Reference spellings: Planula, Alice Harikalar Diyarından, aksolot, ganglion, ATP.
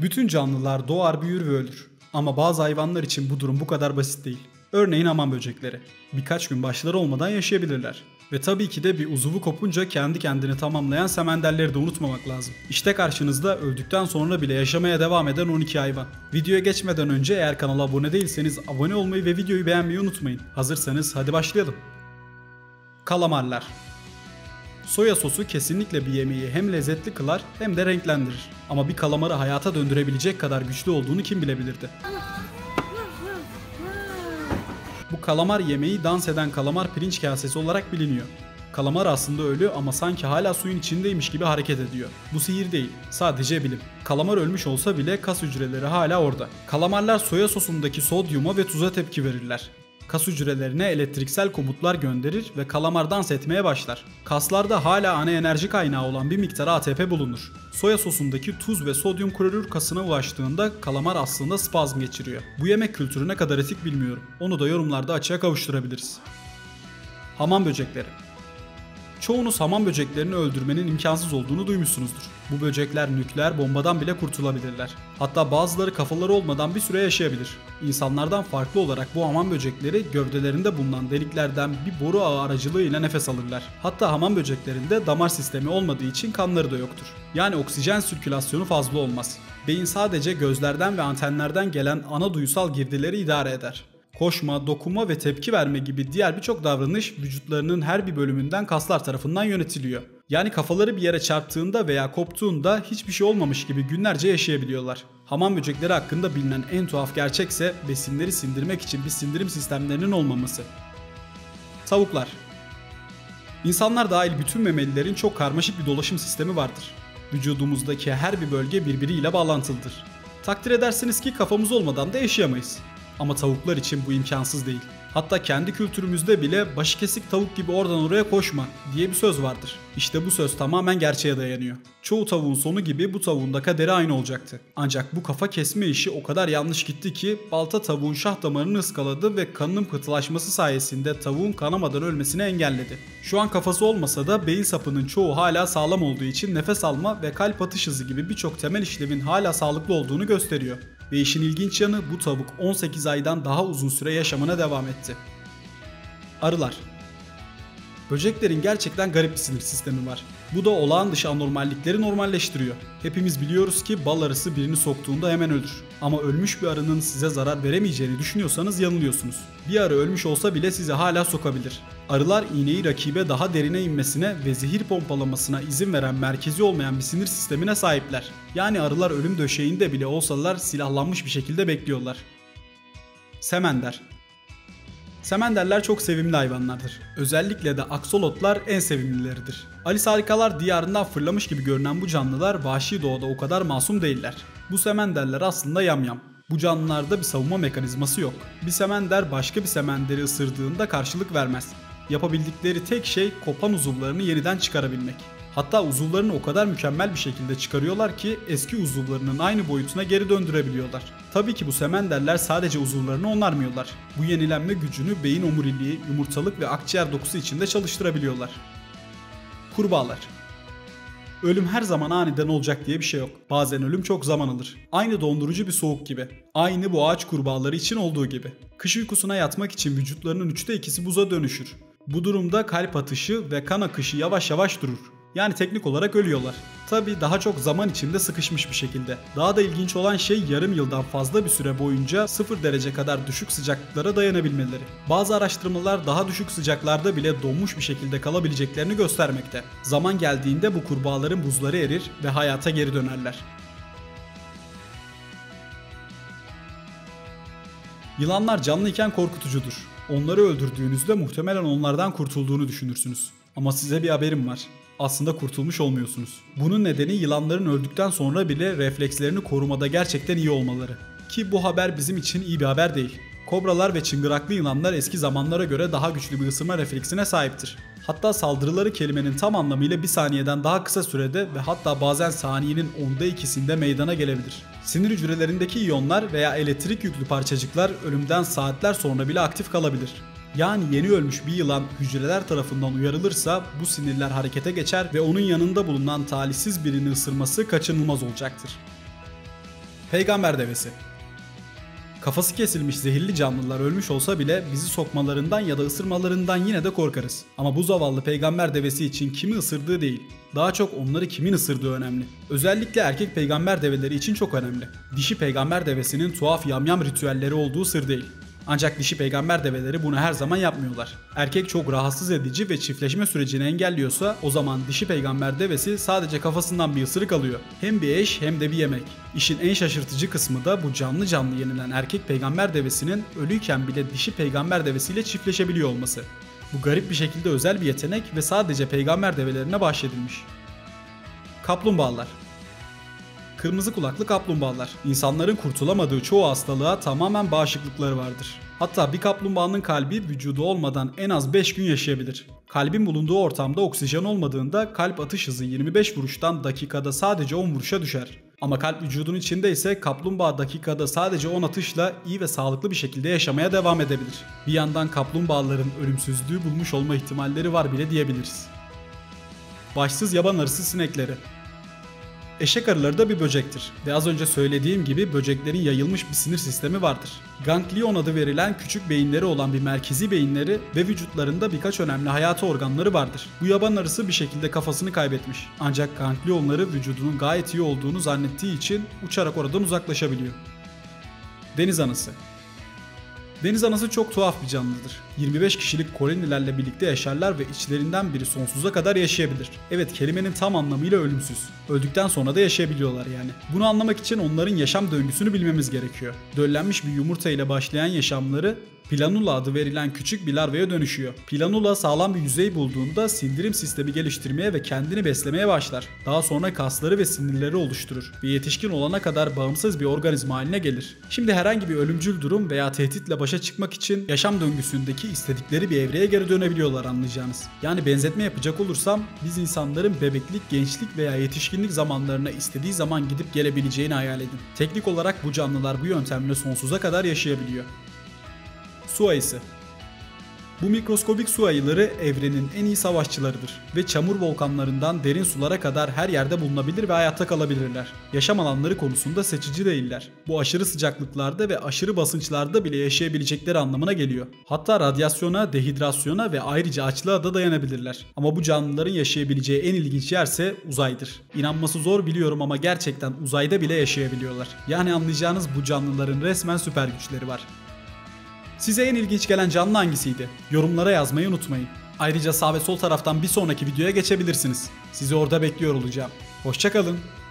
Bütün canlılar doğar, büyür ve ölür. Ama bazı hayvanlar için bu durum bu kadar basit değil. Örneğin hamam böcekleri. Birkaç gün başları olmadan yaşayabilirler. Ve tabii ki de bir uzuvu kopunca kendi kendini tamamlayan semenderleri de unutmamak lazım. İşte karşınızda öldükten sonra bile yaşamaya devam eden 12 hayvan. Videoya geçmeden önce eğer kanala abone değilseniz abone olmayı ve videoyu beğenmeyi unutmayın. Hazırsanız hadi başlayalım. Kalamarlar. Soya sosu kesinlikle bir yemeği hem lezzetli kılar hem de renklendirir. Ama bir kalamarı hayata döndürebilecek kadar güçlü olduğunu kim bilebilirdi? Bu kalamar yemeği dans eden kalamar pirinç kasesi olarak biliniyor. Kalamar aslında ölü ama sanki hala suyun içindeymiş gibi hareket ediyor. Bu sihir değil, sadece bilim. Kalamar ölmüş olsa bile kas hücreleri hala orada. Kalamarlar soya sosundaki sodyuma ve tuza tepki verirler. Kas hücrelerine elektriksel komutlar gönderir ve kalamar dans etmeye başlar. Kaslarda hala ana enerji kaynağı olan bir miktar ATP bulunur. Soya sosundaki tuz ve sodyum klorür kasına ulaştığında kalamar aslında spazm geçiriyor. Bu yemek kültürü ne kadar etik bilmiyorum. Onu da yorumlarda açığa kavuşturabiliriz. Hamam böcekleri. Çoğunuz hamam böceklerini öldürmenin imkansız olduğunu duymuşsunuzdur. Bu böcekler nükleer bombadan bile kurtulabilirler. Hatta bazıları kafaları olmadan bir süre yaşayabilir. İnsanlardan farklı olarak bu hamam böcekleri gövdelerinde bulunan deliklerden bir boru ağı aracılığıyla nefes alırlar. Hatta hamam böceklerinde damar sistemi olmadığı için kanları da yoktur. Yani oksijen sirkülasyonu fazla olmaz. Beyin sadece gözlerden ve antenlerden gelen ana duyusal girdileri idare eder. Koşma, dokunma ve tepki verme gibi diğer birçok davranış vücutlarının her bir bölümünden kaslar tarafından yönetiliyor. Yani kafaları bir yere çarptığında veya koptuğunda hiçbir şey olmamış gibi günlerce yaşayabiliyorlar. Hamam böcekleri hakkında bilinen en tuhaf gerçekse besinleri sindirmek için bir sindirim sistemlerinin olmaması. Tavuklar. İnsanlar dahil bütün memelilerin çok karmaşık bir dolaşım sistemi vardır. Vücudumuzdaki her bir bölge birbiriyle bağlantılıdır. Takdir edersiniz ki kafamız olmadan da yaşayamayız. Ama tavuklar için bu imkansız değil. Hatta kendi kültürümüzde bile başı kesik tavuk gibi oradan oraya koşma diye bir söz vardır. İşte bu söz tamamen gerçeğe dayanıyor. Çoğu tavuğun sonu gibi bu tavuğun da kaderi aynı olacaktı. Ancak bu kafa kesme işi o kadar yanlış gitti ki balta tavuğun şah damarını ıskaladı ve kanının pıhtılaşması sayesinde tavuğun kanamadan ölmesini engelledi. Şu an kafası olmasa da beyin sapının çoğu hala sağlam olduğu için nefes alma ve kalp atış hızı gibi birçok temel işlevin hala sağlıklı olduğunu gösteriyor. Ve işin ilginç yanı bu tavuk 18 aydan daha uzun süre yaşamına devam etti. Arılar. Böceklerin gerçekten garip bir sinir sistemi var. Bu da olağan dışı anormallikleri normalleştiriyor. Hepimiz biliyoruz ki bal arısı birini soktuğunda hemen ölür. Ama ölmüş bir arının size zarar veremeyeceğini düşünüyorsanız yanılıyorsunuz. Bir arı ölmüş olsa bile sizi hala sokabilir. Arılar iğneyi rakibe daha derine inmesine ve zehir pompalamasına izin veren merkezi olmayan bir sinir sistemine sahipler. Yani arılar ölüm döşeğinde bile olsalar silahlanmış bir şekilde bekliyorlar. Semender. Semenderler çok sevimli hayvanlardır. Özellikle de aksolotlar en sevimlileridir. Alice Harikalar Diyarından fırlamış gibi görünen bu canlılar vahşi doğada o kadar masum değiller. Bu semenderler aslında yamyam. Bu canlılarda bir savunma mekanizması yok. Bir semender başka bir semenderi ısırdığında karşılık vermez. Yapabildikleri tek şey kopan uzuvlarını yeniden çıkarabilmek. Hatta uzuvlarını o kadar mükemmel bir şekilde çıkarıyorlar ki eski uzuvlarının aynı boyutuna geri döndürebiliyorlar. Tabii ki bu semenderler sadece uzuvlarını onarmıyorlar. Bu yenilenme gücünü beyin omuriliği, yumurtalık ve akciğer dokusu içinde çalıştırabiliyorlar. Kurbağalar. Ölüm her zaman aniden olacak diye bir şey yok. Bazen ölüm çok zaman alır. Aynı dondurucu bir soğuk gibi. Aynı bu ağaç kurbağaları için olduğu gibi. Kış uykusuna yatmak için vücutlarının 3'te 2'si buza dönüşür. Bu durumda kalp atışı ve kan akışı yavaş yavaş durur. Yani teknik olarak ölüyorlar. Tabii daha çok zaman içinde sıkışmış bir şekilde. Daha da ilginç olan şey yarım yıldan fazla bir süre boyunca 0 derece kadar düşük sıcaklıklara dayanabilmeleri. Bazı araştırmalar daha düşük sıcaklarda bile donmuş bir şekilde kalabileceklerini göstermekte. Zaman geldiğinde bu kurbağaların buzları erir ve hayata geri dönerler. Yılanlar canlıyken korkutucudur. Onları öldürdüğünüzde muhtemelen onlardan kurtulduğunu düşünürsünüz. Ama size bir haberim var. Aslında kurtulmuş olmuyorsunuz. Bunun nedeni yılanların öldükten sonra bile reflekslerini korumada gerçekten iyi olmaları. Ki bu haber bizim için iyi bir haber değil. Kobralar ve çıngıraklı yılanlar eski zamanlara göre daha güçlü bir ısırma refleksine sahiptir. Hatta saldırıları kelimenin tam anlamıyla bir saniyeden daha kısa sürede ve hatta bazen saniyenin 2/10'inde meydana gelebilir. Sinir hücrelerindeki iyonlar veya elektrik yüklü parçacıklar ölümden saatler sonra bile aktif kalabilir. Yani yeni ölmüş bir yılan hücreler tarafından uyarılırsa bu sinirler harekete geçer ve onun yanında bulunan talihsiz birini ısırması kaçınılmaz olacaktır. Peygamber devesi. Kafası kesilmiş zehirli canlılar ölmüş olsa bile bizi sokmalarından ya da ısırmalarından yine de korkarız. Ama bu zavallı peygamber devesi için kimi ısırdığı değil, daha çok onları kimin ısırdığı önemli. Özellikle erkek peygamber develeri için çok önemli. Dişi peygamber devesinin tuhaf yamyam ritüelleri olduğu sır değil. Ancak dişi peygamber develeri bunu her zaman yapmıyorlar. Erkek çok rahatsız edici ve çiftleşme sürecini engelliyorsa o zaman dişi peygamber devesi sadece kafasından bir ısırık alıyor. Hem bir eş hem de bir yemek. İşin en şaşırtıcı kısmı da bu canlı canlı yenilen erkek peygamber devesinin ölüyken bile dişi peygamber devesiyle çiftleşebiliyor olması. Bu garip bir şekilde özel bir yetenek ve sadece peygamber develerine bahşedilmiş. Kaplumbağalar. Kırmızı kulaklı kaplumbağalar. İnsanların kurtulamadığı çoğu hastalığa tamamen bağışıklıkları vardır. Hatta bir kaplumbağanın kalbi vücudu olmadan en az 5 gün yaşayabilir. Kalbin bulunduğu ortamda oksijen olmadığında kalp atış hızı 25 vuruştan dakikada sadece 10 vuruşa düşer. Ama kalp vücudun içinde ise kaplumbağa dakikada sadece 10 atışla iyi ve sağlıklı bir şekilde yaşamaya devam edebilir. Bir yandan kaplumbağaların ölümsüzlüğü bulmuş olma ihtimalleri var bile diyebiliriz. Başsız yaban arısı sinekleri. Eşek arıları da bir böcektir ve az önce söylediğim gibi böceklerin yayılmış bir sinir sistemi vardır. Ganglion adı verilen küçük beyinleri olan bir merkezi beyinleri ve vücutlarında birkaç önemli hayati organları vardır. Bu yaban arısı bir şekilde kafasını kaybetmiş. Ancak ganglionları vücudunun gayet iyi olduğunu zannettiği için uçarak oradan uzaklaşabiliyor. Deniz anası. Deniz anası çok tuhaf bir canlıdır. 25 kişilik kolonilerle birlikte yaşarlar ve içlerinden biri sonsuza kadar yaşayabilir. Evet, kelimenin tam anlamıyla ölümsüz. Öldükten sonra da yaşayabiliyorlar yani. Bunu anlamak için onların yaşam döngüsünü bilmemiz gerekiyor. Döllenmiş bir yumurta ile başlayan yaşamları Planula adı verilen küçük bir larvaya dönüşüyor. Planula sağlam bir yüzey bulduğunda sindirim sistemi geliştirmeye ve kendini beslemeye başlar. Daha sonra kasları ve sinirleri oluşturur ve yetişkin olana kadar bağımsız bir organizma haline gelir. Şimdi herhangi bir ölümcül durum veya tehditle başa çıkmak için yaşam döngüsündeki istedikleri bir evreye geri dönebiliyorlar, anlayacağınız. Yani benzetme yapacak olursam biz insanların bebeklik, gençlik veya yetişkinlik zamanlarına istediği zaman gidip gelebileceğini hayal edin. Teknik olarak bu canlılar bu yöntemle sonsuza kadar yaşayabiliyor. Su ayısı. Bu mikroskobik su ayıları evrenin en iyi savaşçılarıdır ve çamur volkanlarından derin sulara kadar her yerde bulunabilir ve hayatta kalabilirler. Yaşam alanları konusunda seçici değiller. Bu aşırı sıcaklıklarda ve aşırı basınçlarda bile yaşayabilecekleri anlamına geliyor. Hatta radyasyona, dehidrasyona ve ayrıca açlığa da dayanabilirler. Ama bu canlıların yaşayabileceği en ilginç yerse uzaydır. İnanması zor biliyorum ama gerçekten uzayda bile yaşayabiliyorlar. Yani anlayacağınız bu canlıların resmen süper güçleri var. Size en ilginç gelen canlı hangisiydi? Yorumlara yazmayı unutmayın. Ayrıca sağ ve sol taraftan bir sonraki videoya geçebilirsiniz. Sizi orada bekliyor olacağım. Hoşça kalın.